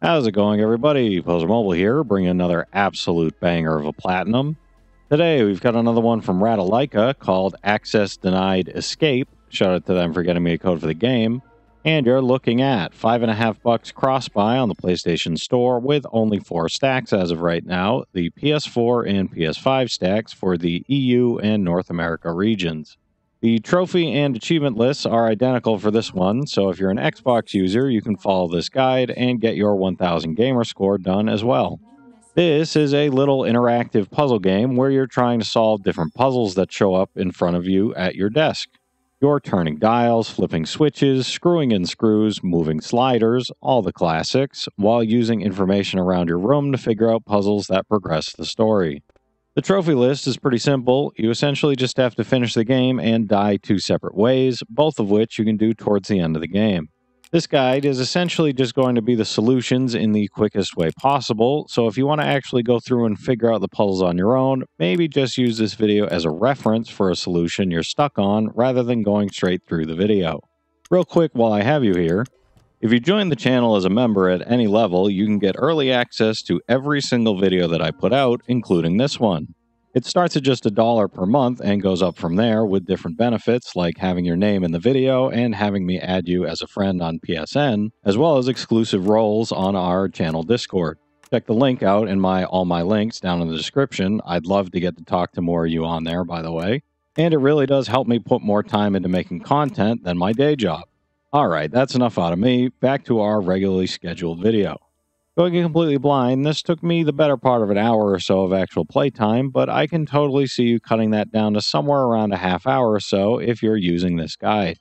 How's it going, everybody? Pozermobil here, bringing another absolute banger of a platinum. Today, we've got another one from Ratalaika called Access Denied Escape. Shout out to them for getting me a code for the game. And you're looking at $5.50 cross-buy on the PlayStation Store with only 4 stacks as of right now. The PS4 and PS5 stacks for the EU and North America regions. The trophy and achievement lists are identical for this one, so if you're an Xbox user, you can follow this guide and get your 1000 gamer score done as well. This is a little interactive puzzle game where you're trying to solve different puzzles that show up in front of you at your desk. You're turning dials, flipping switches, screwing in screws, moving sliders, all the classics, while using information around your room to figure out puzzles that progress the story. The trophy list is pretty simple. You essentially just have to finish the game and die 2 separate ways, both of which you can do towards the end of the game. This guide is essentially just going to be the solutions in the quickest way possible, so if you want to actually go through and figure out the puzzles on your own, maybe just use this video as a reference for a solution you're stuck on rather than going straight through the video. Real quick while I have you here, if you join the channel as a member at any level, you can get early access to every single video that I put out, including this one. It starts at just $1 per month and goes up from there with different benefits like having your name in the video and having me add you as a friend on PSN, as well as exclusive roles on our channel Discord. Check the link out in all my links down in the description. I'd love to get to talk to more of you on there, by the way. And it really does help me put more time into making content than my day job. Alright, that's enough out of me. Back to our regularly scheduled video. Going completely blind, this took me the better part of an hour or so of actual playtime, but I can totally see you cutting that down to somewhere around a half hour or so if you're using this guide.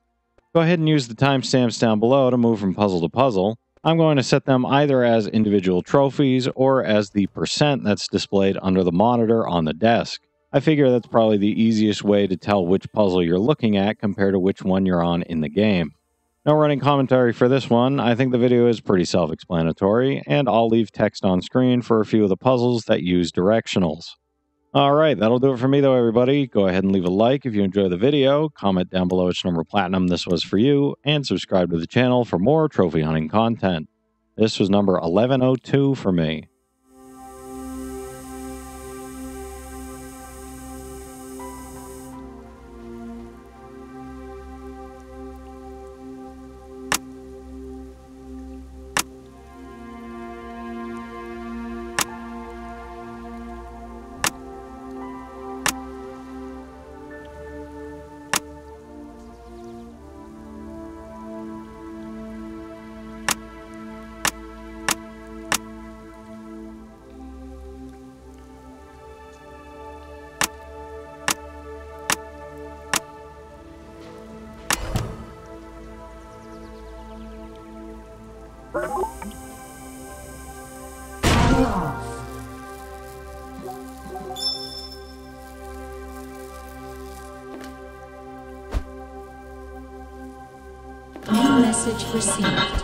Go ahead and use the timestamps down below to move from puzzle to puzzle. I'm going to set them either as individual trophies or as the percent that's displayed under the monitor on the desk. I figure that's probably the easiest way to tell which puzzle you're looking at compared to which one you're on in the game. No running commentary for this one. I think the video is pretty self-explanatory, and I'll leave text on screen for a few of the puzzles that use directionals. Alright, that'll do it for me though, everybody. Go ahead and leave a like if you enjoy the video, comment down below which number platinum this was for you, and subscribe to the channel for more trophy hunting content. This was number 1102 for me. New message received.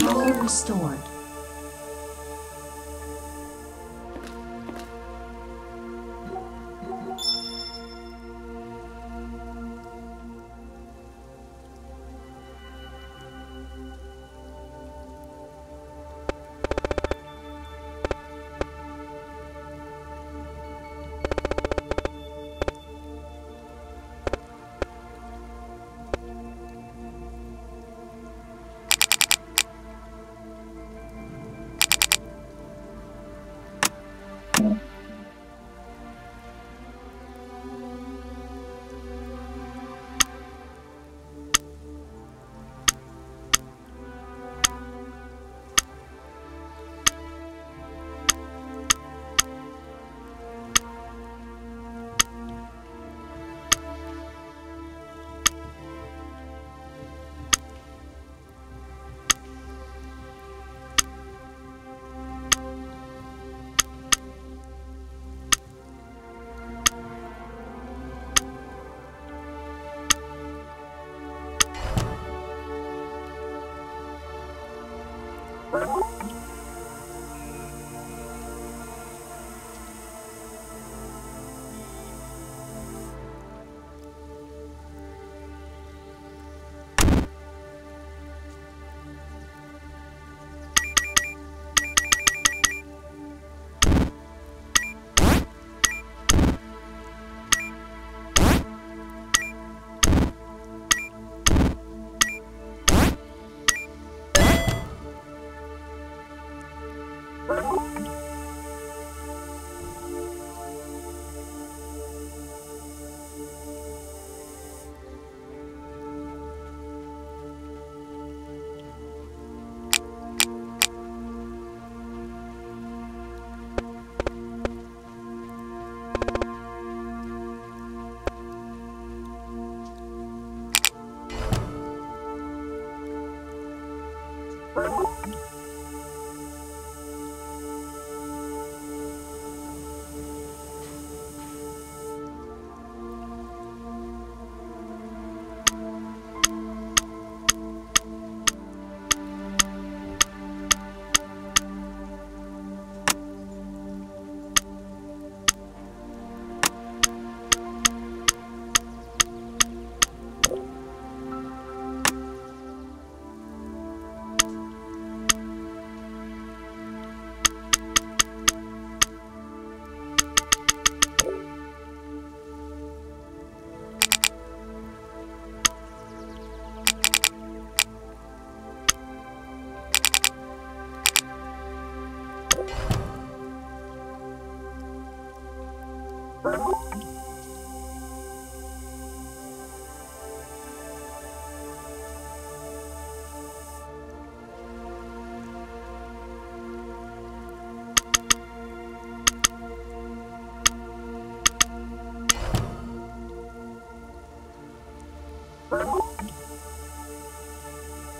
Power restored.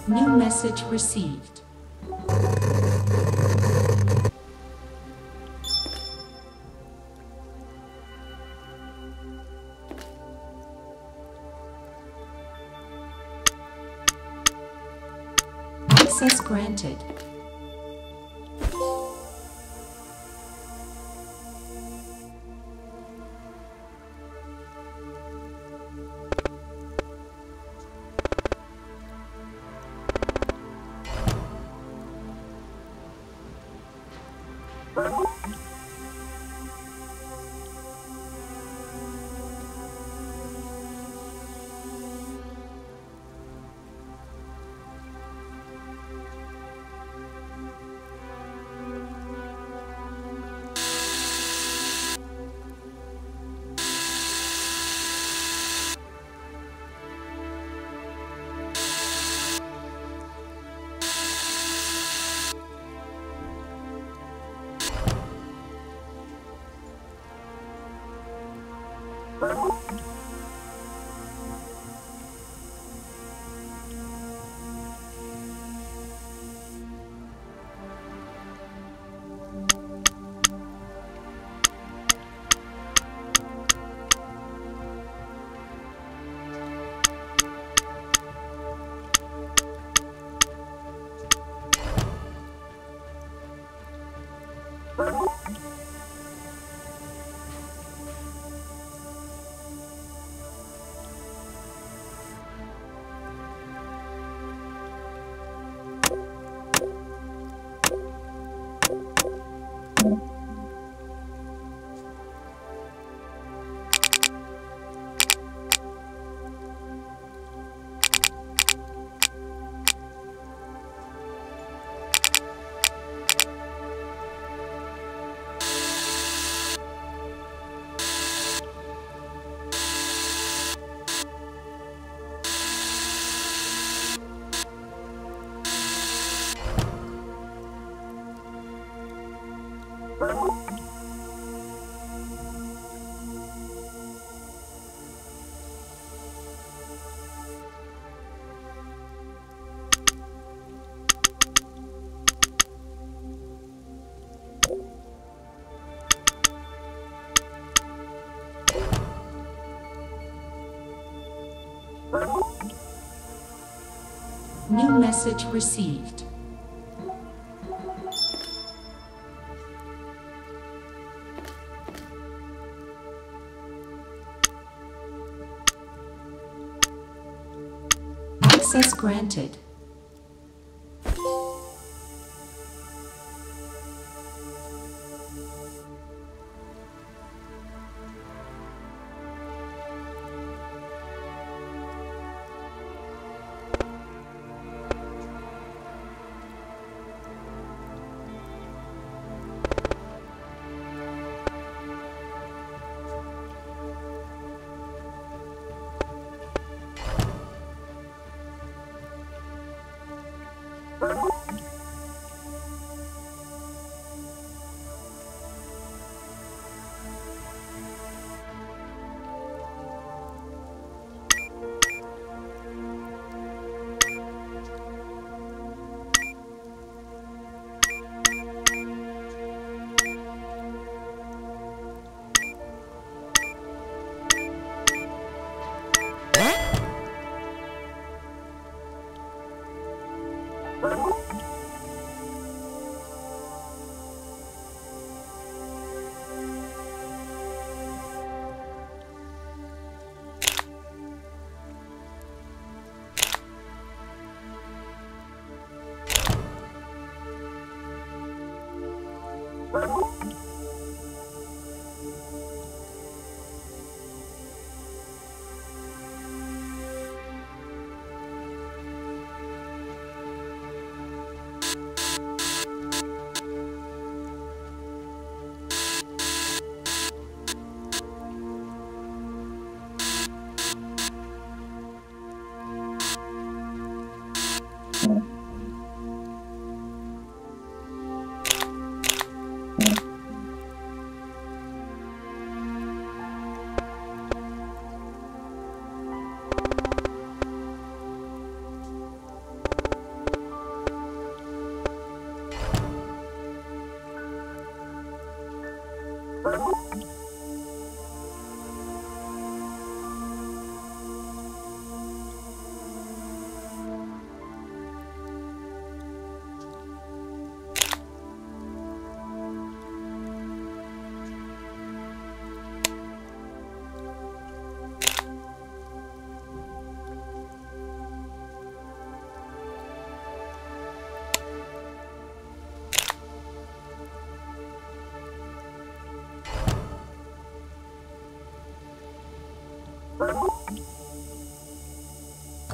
New message received. Access granted. New message received. Access granted.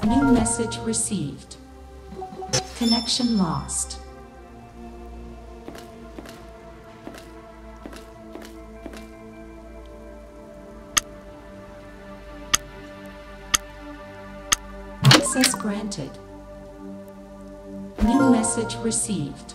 New message received. Connection lost. Access granted. New message received.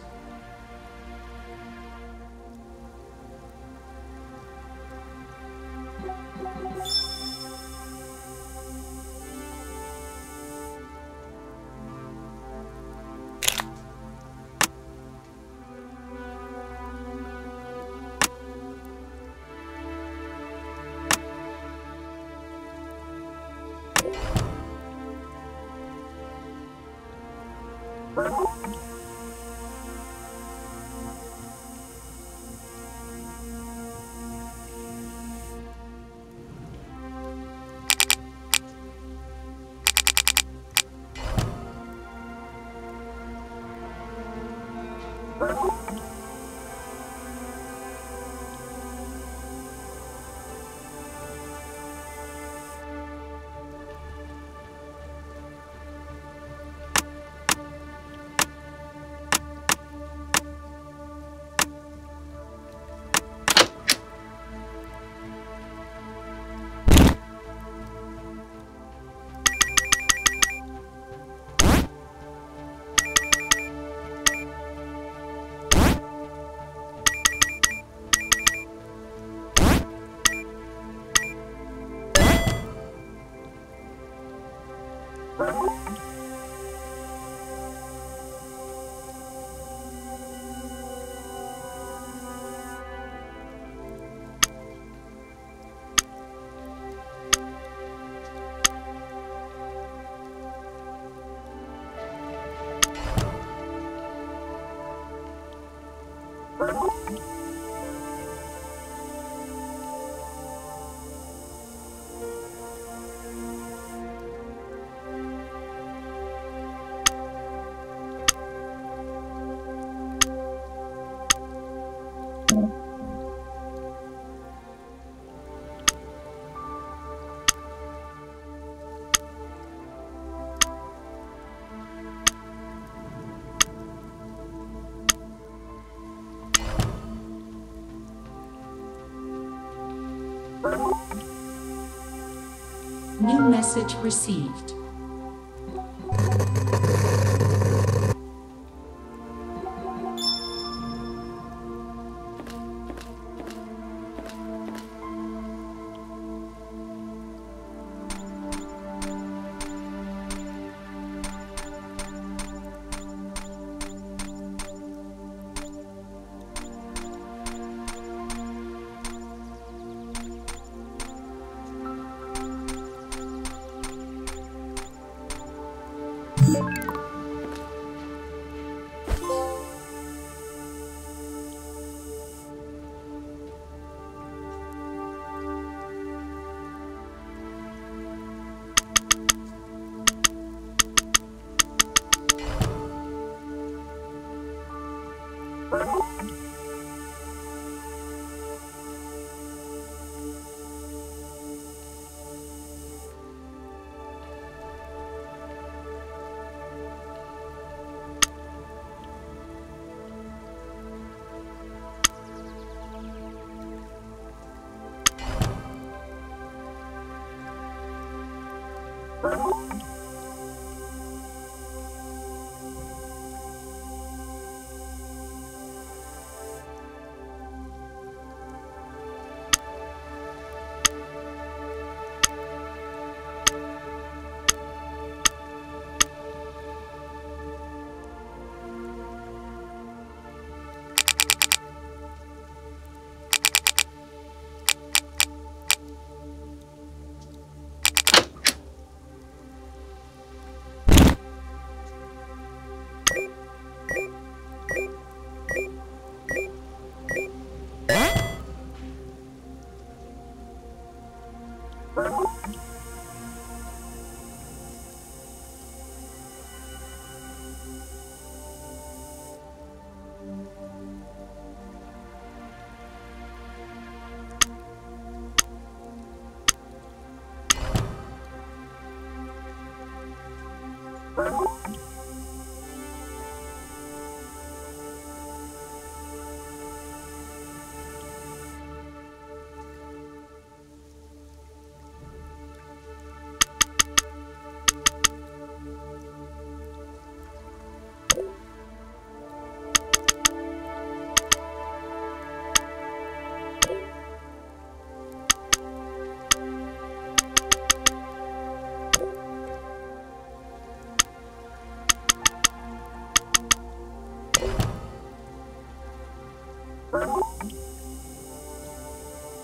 New message received.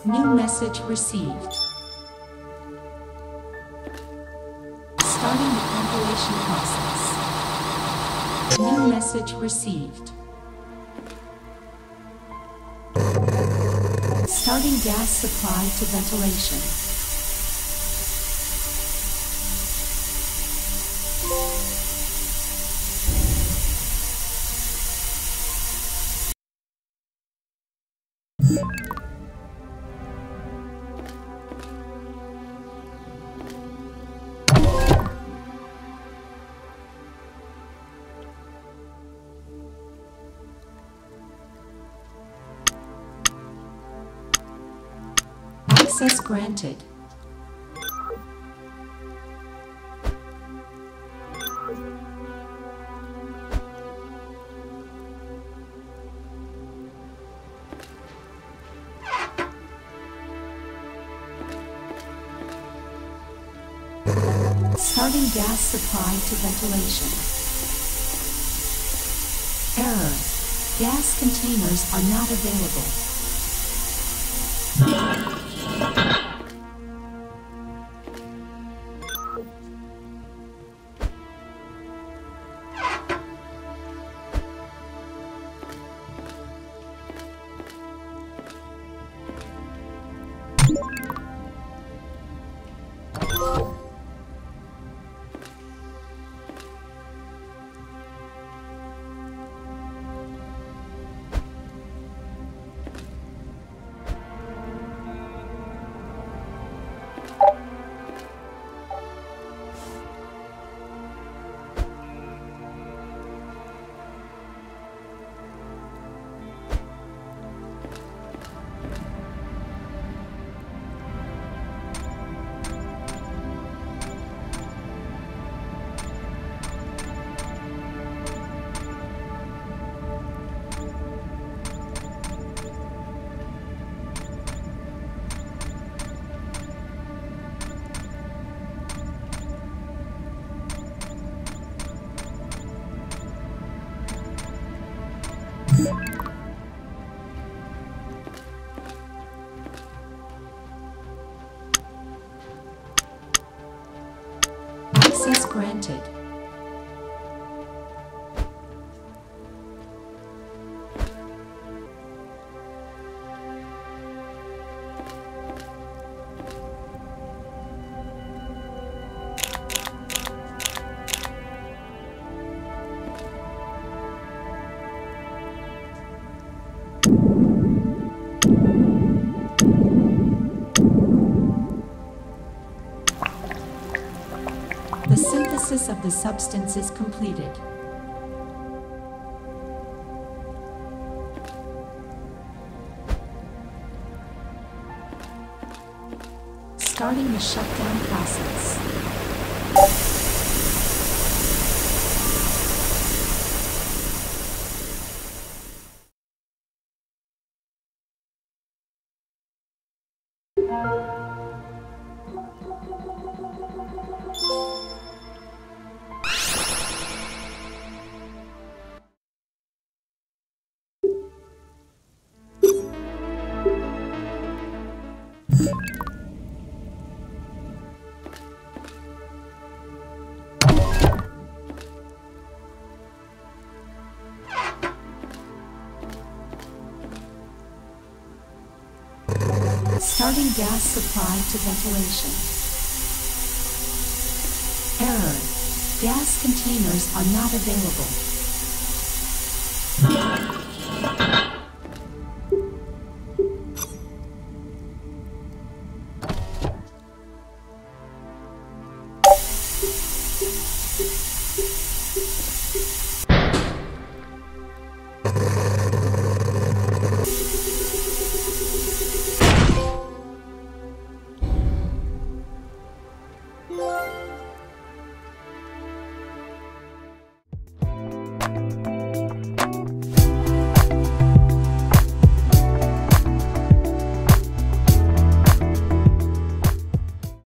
New message received. Starting the compilation process. New message received. Starting gas supply to ventilation. Access granted. Starting gas supply to ventilation. Error. Gas containers are not available. Access granted. Of the substance is completed. Starting the shutdown process. Starting gas supply to ventilation. Error. Gas containers are not available.